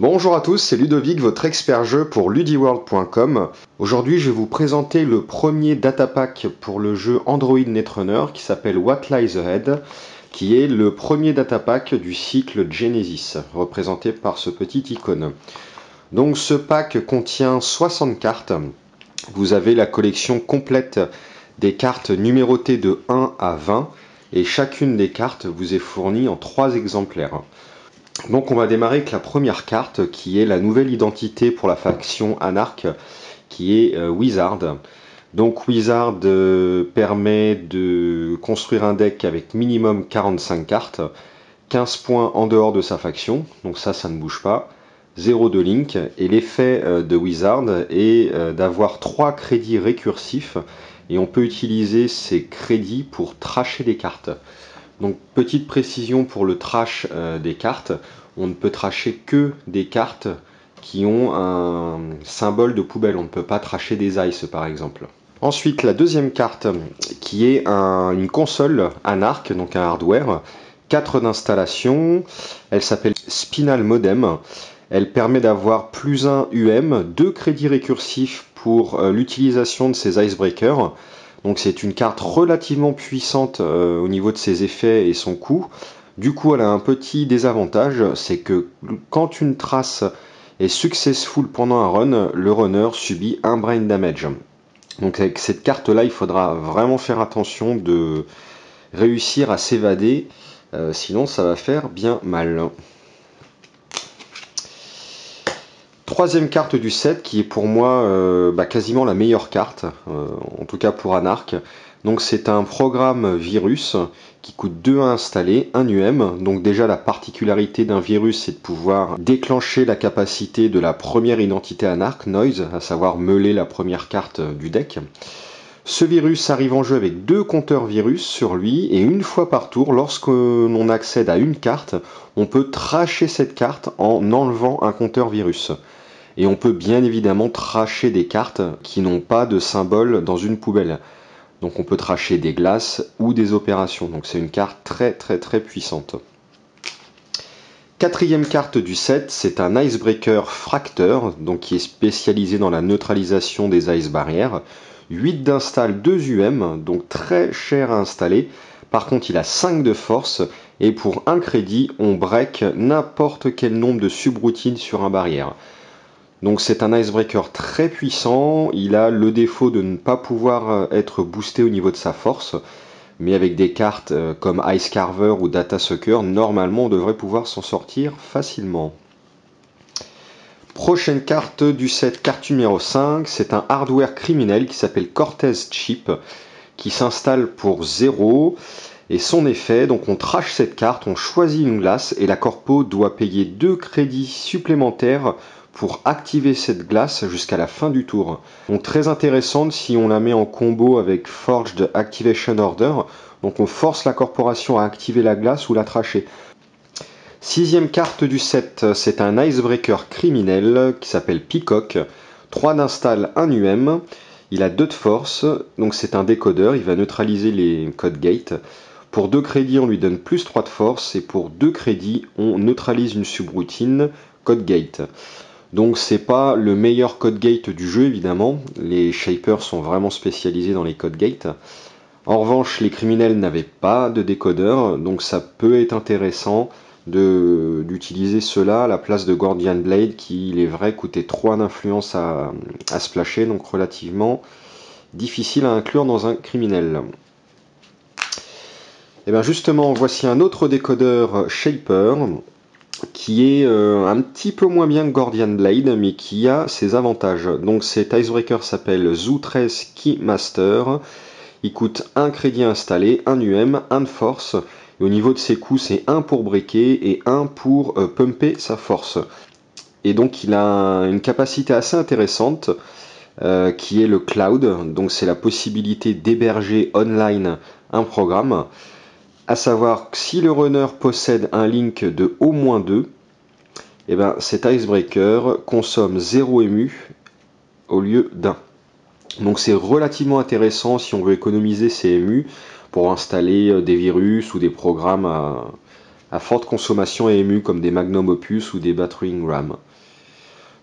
Bonjour à tous, c'est Ludovic, votre expert jeu pour ludiworld.com. Aujourd'hui, je vais vous présenter le premier datapack pour le jeu Android Netrunner qui s'appelle What Lies Ahead, qui est le premier datapack du cycle Genesis, représenté par ce petit icône. Donc ce pack contient 60 cartes. Vous avez la collection complète des cartes numérotées de 1 à 20 et chacune des cartes vous est fournie en 3 exemplaires. Donc on va démarrer avec la première carte qui est la nouvelle identité pour la faction Anarch qui est Wizard. Donc Wizard permet de construire un deck avec minimum 45 cartes, 15 points en dehors de sa faction, donc ça ne bouge pas, 0 de link, et l'effet de Wizard est d'avoir 3 crédits récursifs et on peut utiliser ces crédits pour trasher des cartes. Donc petite précision pour le trash des cartes, on ne peut trasher que des cartes qui ont un symbole de poubelle, on ne peut pas trasher des ice par exemple. Ensuite la deuxième carte qui est une console Anarch, donc un hardware, 4 d'installation, elle s'appelle Spinal Modem, elle permet d'avoir plus 1 UM, 2 crédits récursifs pour l'utilisation de ces icebreakers. Donc c'est une carte relativement puissante au niveau de ses effets et son coût. Du coup elle a un petit désavantage, c'est que quand une trace est successful pendant un run, le runner subit un brain damage. Donc avec cette carte là il faudra vraiment faire attention de réussir à s'évader, sinon ça va faire bien mal. Troisième carte du set qui est pour moi quasiment la meilleure carte, en tout cas pour Anarch. Donc c'est un programme virus qui coûte 2 à installer, 1 UM. Donc déjà la particularité d'un virus c'est de pouvoir déclencher la capacité de la première identité Anarch, Noise, à savoir meuler la première carte du deck. Ce virus arrive en jeu avec 2 compteurs virus sur lui et une fois par tour, lorsque l'on accède à une carte, on peut trasher cette carte en enlevant un compteur virus. Et on peut bien évidemment trasher des cartes qui n'ont pas de symbole dans une poubelle. Donc on peut trasher des glaces ou des opérations. Donc c'est une carte très puissante. Quatrième carte du set, c'est un icebreaker Fracteur, donc qui est spécialisé dans la neutralisation des ice barrières. 8 d'install, 2 UM, donc très cher à installer. Par contre il a 5 de force et pour 1 crédit on break n'importe quel nombre de subroutines sur un barrière. Donc c'est un icebreaker très puissant, il a le défaut de ne pas pouvoir être boosté au niveau de sa force, mais avec des cartes comme Ice Carver ou Data Sucker, normalement on devrait pouvoir s'en sortir facilement. Prochaine carte du set, carte numéro 5, c'est un hardware criminel qui s'appelle Cortez Chip, qui s'installe pour 0, et son effet, donc on trash cette carte, on choisit une glace, et la corpo doit payer 2 crédits supplémentaires pour activer cette glace jusqu'à la fin du tour. Donc très intéressante si on la met en combo avec Forged Activation Order, donc on force la corporation à activer la glace ou la trasher. Sixième carte du set, c'est un icebreaker criminel qui s'appelle Peacock, 3 d'install, 1 UM, il a 2 de force, donc c'est un décodeur, il va neutraliser les code gates. Pour 2 crédits on lui donne plus 3 de force et pour 2 crédits on neutralise une subroutine code gate. Donc c'est pas le meilleur code gate du jeu évidemment, les shapers sont vraiment spécialisés dans les code gates. En revanche les criminels n'avaient pas de décodeur, donc ça peut être intéressant d'utiliser cela à la place de Gordian Blade qui il est vrai coûtait 3 d'influence à splasher, donc relativement difficile à inclure dans un criminel. Et bien justement voici un autre décodeur shaper qui est un petit peu moins bien que Gordian Blade, mais qui a ses avantages. Donc cet icebreaker s'appelle Zoo 13 Key Master, il coûte 1 crédit installé, 1 UM, 1 de force, et au niveau de ses coups c'est 1 pour breaker et 1 pour pumper sa force. Et donc il a une capacité assez intéressante, qui est le cloud, donc c'est la possibilité d'héberger online un programme, à savoir que si le runner possède un link de au moins 2, et ben cet icebreaker consomme 0 ému au lieu d'1. Donc c'est relativement intéressant si on veut économiser ses émus pour installer des virus ou des programmes à forte consommation et ému comme des Magnum Opus ou des Battering Ram.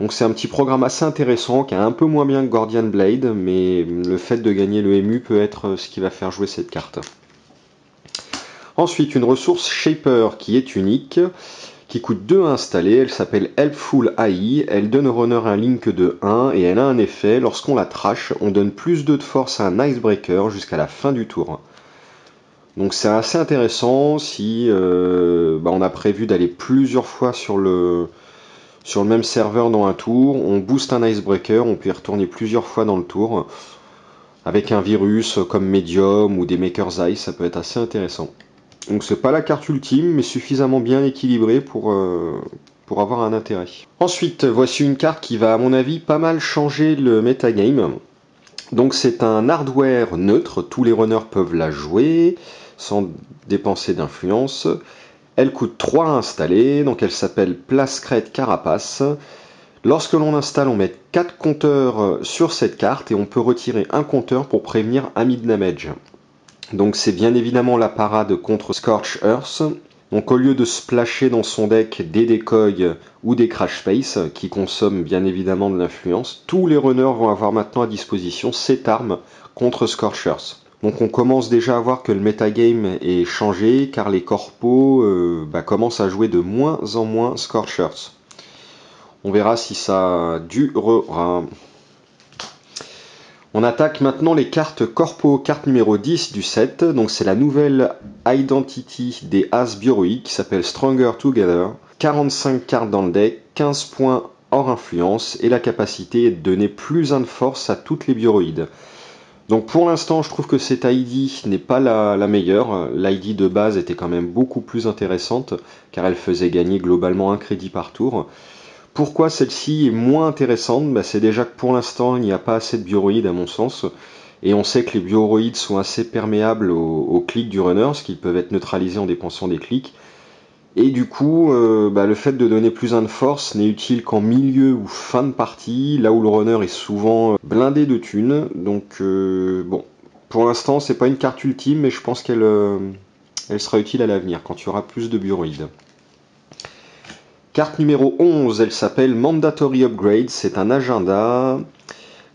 Donc c'est un petit programme assez intéressant qui est un peu moins bien que Gordian Blade, mais le fait de gagner le EMU peut être ce qui va faire jouer cette carte. Ensuite, une ressource Shaper qui est unique, qui coûte 2 à installer, elle s'appelle Helpful AI, elle donne au runner un link de 1 et elle a un effet, lorsqu'on la trash, on donne plus 2 de force à un Icebreaker jusqu'à la fin du tour. Donc c'est assez intéressant si on a prévu d'aller plusieurs fois sur le même serveur dans un tour, on booste un Icebreaker, on peut y retourner plusieurs fois dans le tour, avec un virus comme Medium ou des Maker's Ice, ça peut être assez intéressant. Donc c'est pas la carte ultime, mais suffisamment bien équilibrée pour avoir un intérêt. Ensuite, voici une carte qui va à mon avis pas mal changer le metagame. Donc c'est un hardware neutre, tous les runners peuvent la jouer, sans dépenser d'influence. Elle coûte 3 à installer, donc elle s'appelle Place Crête Carapace. Lorsque l'on installe, on met 4 compteurs sur cette carte et on peut retirer un compteur pour prévenir un mid-damage. Donc c'est bien évidemment la parade contre Scorched Earth. Donc au lieu de splasher dans son deck des Decoy ou des Crash Face, qui consomment bien évidemment de l'influence, tous les runners vont avoir maintenant à disposition cette arme contre Scorched Earth. Donc on commence déjà à voir que le metagame est changé, car les corpos commencent à jouer de moins en moins Scorched Earth. On verra si ça durera. On attaque maintenant les cartes corpo, carte numéro 10 du set. Donc c'est la nouvelle Identity des As Bioroïques qui s'appelle Stronger Together. 45 cartes dans le deck, 15 points hors influence, et la capacité est de donner plus 1 de force à toutes les bioroïdes. Donc pour l'instant, je trouve que cette ID n'est pas la meilleure. L'ID de base était quand même beaucoup plus intéressante, car elle faisait gagner globalement un crédit par tour. Pourquoi celle-ci est moins intéressante? C'est déjà que pour l'instant, il n'y a pas assez de bioroïdes à mon sens. Et on sait que les bioroïdes sont assez perméables aux clics du runner, parce qu'ils peuvent être neutralisés en dépensant des clics. Et du coup, le fait de donner plus 1 de force n'est utile qu'en milieu ou fin de partie, là où le runner est souvent blindé de thunes. Donc pour l'instant, c'est pas une carte ultime, mais je pense qu'elle elle sera utile à l'avenir, quand il y aura plus de bioroïdes. Carte numéro 11, elle s'appelle Mandatory Upgrade, c'est un agenda.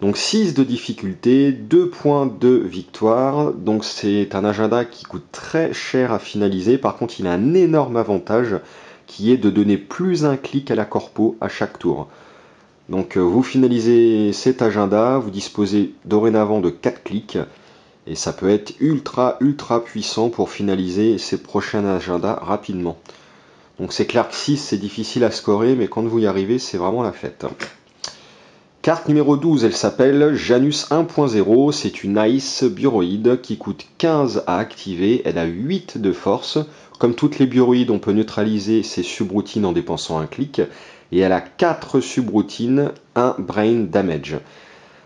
Donc 6 de difficulté, 2 points de victoire, donc c'est un agenda qui coûte très cher à finaliser, par contre il a un énorme avantage qui est de donner plus 1 clic à la corpo à chaque tour. Donc vous finalisez cet agenda, vous disposez dorénavant de 4 clics, et ça peut être ultra puissant pour finaliser ces prochains agendas rapidement. Donc c'est clair que 6 c'est difficile à scorer, mais quand vous y arrivez c'est vraiment la fête. Carte numéro 12, elle s'appelle Janus 1.0, c'est une Ice bioroïde qui coûte 15 à activer, elle a 8 de force. Comme toutes les bioroïdes, on peut neutraliser ses subroutines en dépensant un clic, et elle a 4 subroutines, 1 brain damage.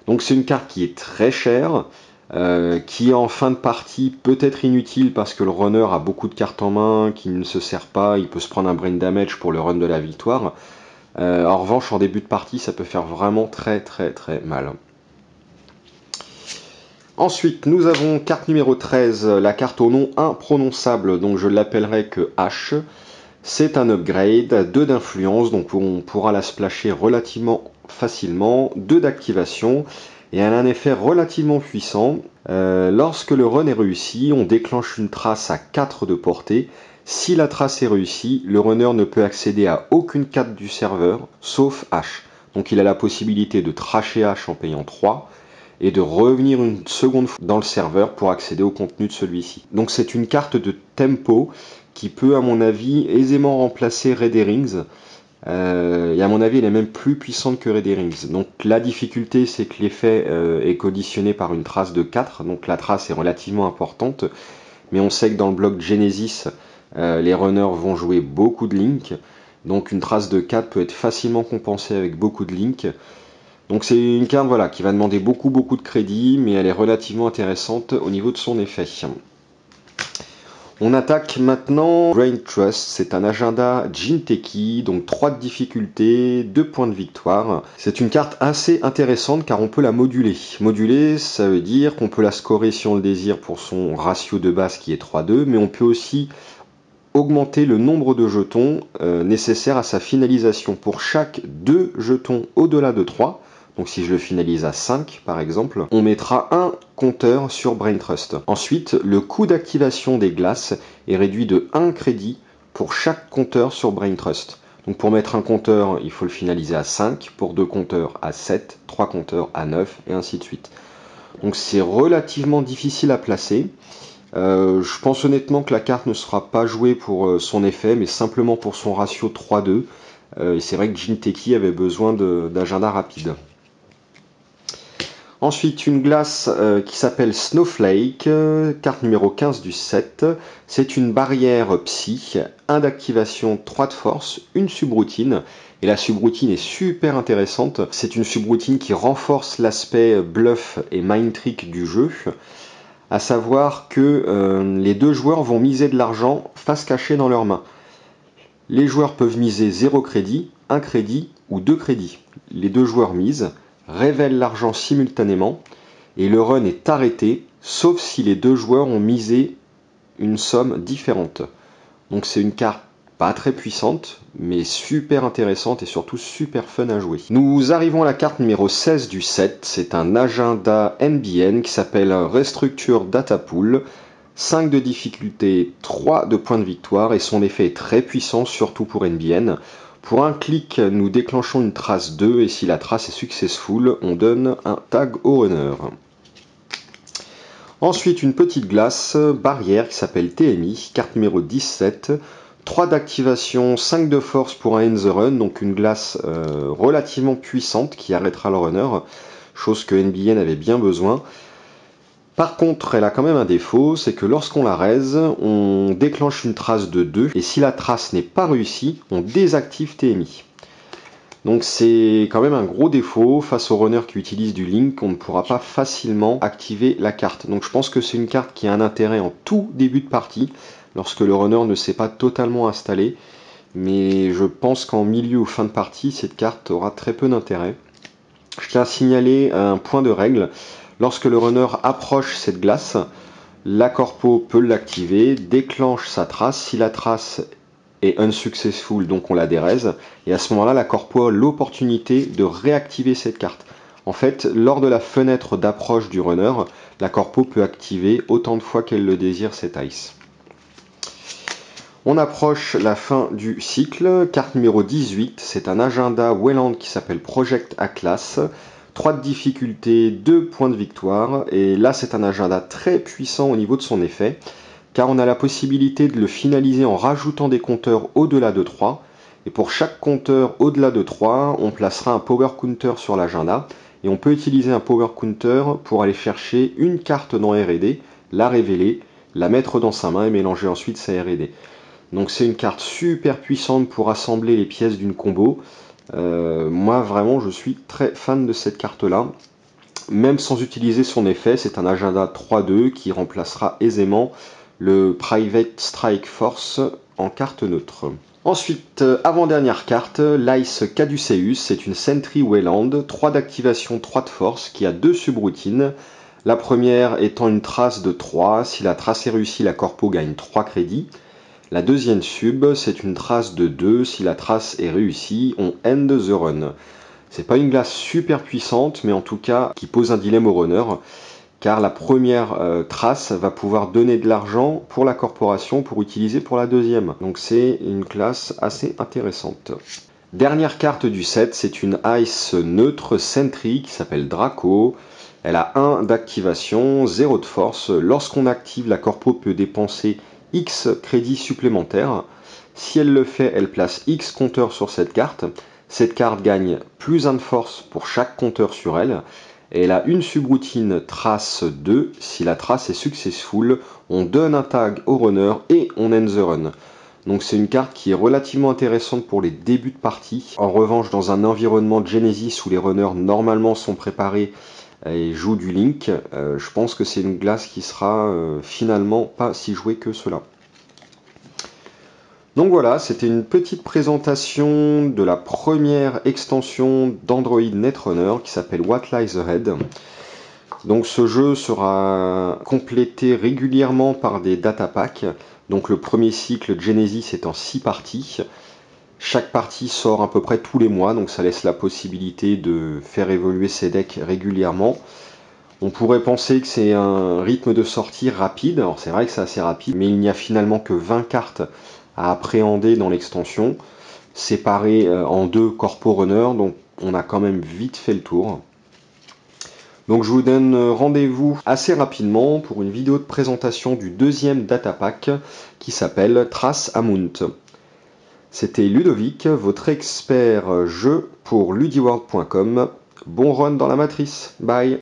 Donc c'est une carte qui est très chère, qui est en fin de partie peut-être inutile parce que le runner a beaucoup de cartes en main, qui ne se sert pas, il peut se prendre un brain damage pour le run de la victoire. En revanche, en début de partie, ça peut faire vraiment très mal. Ensuite, nous avons carte numéro 13, la carte au nom imprononçable, donc je l'appellerai que H. C'est un upgrade à 2 d'influence, donc on pourra la splasher relativement facilement, 2 d'activation, et elle a un effet relativement puissant. Lorsque le run est réussi, on déclenche une trace à 4 de portée. Si la trace est réussie, le runner ne peut accéder à aucune carte du serveur, sauf H. Donc il a la possibilité de trasher H en payant 3, et de revenir une seconde fois dans le serveur pour accéder au contenu de celui-ci. Donc c'est une carte de tempo qui peut, à mon avis, aisément remplacer Raider Rings. Et à mon avis, elle est même plus puissante que Raider Rings. Donc la difficulté, c'est que l'effet est conditionné par une trace de 4, donc la trace est relativement importante. Mais on sait que dans le bloc Genesis, les runners vont jouer beaucoup de links, donc une trace de 4 peut être facilement compensée avec beaucoup de links. Donc c'est une carte qui va demander beaucoup de crédit, mais elle est relativement intéressante au niveau de son effet. On attaque maintenant Brain Trust, c'est un agenda Jinteki, donc 3 de difficulté, 2 points de victoire. C'est une carte assez intéressante car on peut la moduler. Moduler, ça veut dire qu'on peut la scorer si on le désire pour son ratio de base qui est 3-2, mais on peut aussi augmenter le nombre de jetons nécessaires à sa finalisation. Pour chaque 2 jetons au-delà de 3, donc si je le finalise à 5 par exemple, on mettra un compteur sur Brain Trust. Ensuite, le coût d'activation des glaces est réduit de 1 crédit pour chaque compteur sur Brain Trust. Donc pour mettre un compteur, il faut le finaliser à 5, pour 2 compteurs à 7, 3 compteurs à 9 et ainsi de suite. Donc c'est relativement difficile à placer. Je pense honnêtement que la carte ne sera pas jouée pour son effet, mais simplement pour son ratio 3-2. Et c'est vrai que Jinteki avait besoin d'agenda rapide. Ensuite, une glace qui s'appelle Snowflake, carte numéro 15 du set. C'est une barrière psy, 1 d'activation, 3 de force, une subroutine. Et la subroutine est super intéressante. C'est une subroutine qui renforce l'aspect bluff et mind trick du jeu. À savoir que les deux joueurs vont miser de l'argent face cachée dans leurs mains. Les joueurs peuvent miser 0 crédit, 1 crédit ou 2 crédits. Les deux joueurs misent, révèle l'argent simultanément et le run est arrêté sauf si les deux joueurs ont misé une somme différente. Donc c'est une carte pas très puissante mais super intéressante et surtout super fun à jouer. Nous arrivons à la carte numéro 16 du set, c'est un agenda NBN qui s'appelle Restructure Data Pool, 5 de difficulté, 3 de points de victoire et son effet est très puissant surtout pour NBN. Pour un clic, nous déclenchons une trace 2 et si la trace est successful, on donne un tag au runner. Ensuite, une petite glace barrière qui s'appelle TMI, carte numéro 17, 3 d'activation, 5 de force pour un end the run, donc une glace relativement puissante qui arrêtera le runner, chose que NBN avait bien besoin. Par contre, elle a quand même un défaut, c'est que lorsqu'on la raise, on déclenche une trace de 2, et si la trace n'est pas réussie, on désactive TMI. Donc c'est quand même un gros défaut, face aux runners qui utilisent du Link, on ne pourra pas facilement activer la carte. Donc je pense que c'est une carte qui a un intérêt en tout début de partie, lorsque le runner ne s'est pas totalement installé, mais je pense qu'en milieu ou fin de partie, cette carte aura très peu d'intérêt. Je tiens à signaler un point de règle. Lorsque le runner approche cette glace, la corpo peut l'activer, déclenche sa trace. Si la trace est unsuccessful, donc on la déraise. Et à ce moment-là, la corpo a l'opportunité de réactiver cette carte. En fait, lors de la fenêtre d'approche du runner, la corpo peut activer autant de fois qu'elle le désire cet ice. On approche la fin du cycle. Carte numéro 18, c'est un agenda Wayland qui s'appelle Project Atlas. 3 de difficulté, 2 points de victoire, et là c'est un agenda très puissant au niveau de son effet, car on a la possibilité de le finaliser en rajoutant des compteurs au-delà de 3, et pour chaque compteur au-delà de 3, on placera un power counter sur l'agenda, et on peut utiliser un power counter pour aller chercher une carte dans R&D, la révéler, la mettre dans sa main et mélanger ensuite sa R&D. Donc c'est une carte super puissante pour assembler les pièces d'une combo. Moi vraiment je suis très fan de cette carte là, même sans utiliser son effet. C'est un agenda 3-2 qui remplacera aisément le Private Strike Force en carte neutre. Ensuite, avant-dernière carte, l'Ice Caduceus, c'est une Sentry Wayland, 3 d'activation, 3 de force, qui a 2 subroutines. La première étant une trace de 3, si la trace est réussie, la corpo gagne 3 crédits. La deuxième sub, c'est une trace de 2, si la trace est réussie, on end the run. C'est pas une glace super puissante, mais en tout cas qui pose un dilemme au runner, car la première trace va pouvoir donner de l'argent pour la corporation pour utiliser pour la deuxième. Donc c'est une classe assez intéressante. Dernière carte du set, c'est une Ice neutre Sentry qui s'appelle Draco. Elle a 1 d'activation, 0 de force. Lorsqu'on active, la corpo peut dépenser X crédits supplémentaires. Si elle le fait, elle place X compteurs sur cette carte. Cette carte gagne plus 1 de force pour chaque compteur sur elle. Et elle a une subroutine trace 2. Si la trace est successful, on donne un tag au runner et on end the run. Donc c'est une carte qui est relativement intéressante pour les débuts de partie. En revanche, dans un environnement de Genesis où les runners normalement sont préparés et joue du Link, je pense que c'est une glace qui sera finalement pas si jouée que cela. Donc voilà, c'était une petite présentation de la première extension d'Android Netrunner qui s'appelle What Lies Ahead. Donc ce jeu sera complété régulièrement par des data packs. Donc le premier cycle Genesis est en 6 parties. Chaque partie sort à peu près tous les mois, donc ça laisse la possibilité de faire évoluer ses decks régulièrement. On pourrait penser que c'est un rythme de sortie rapide, alors c'est vrai que c'est assez rapide, mais il n'y a finalement que 20 cartes à appréhender dans l'extension, séparées en 2 corpo-runners, donc on a quand même vite fait le tour. Donc je vous donne rendez-vous assez rapidement pour une vidéo de présentation du deuxième datapack qui s'appelle Trace Amount. C'était Ludovic, votre expert jeu pour ludiworld.com. Bon run dans la matrice, bye!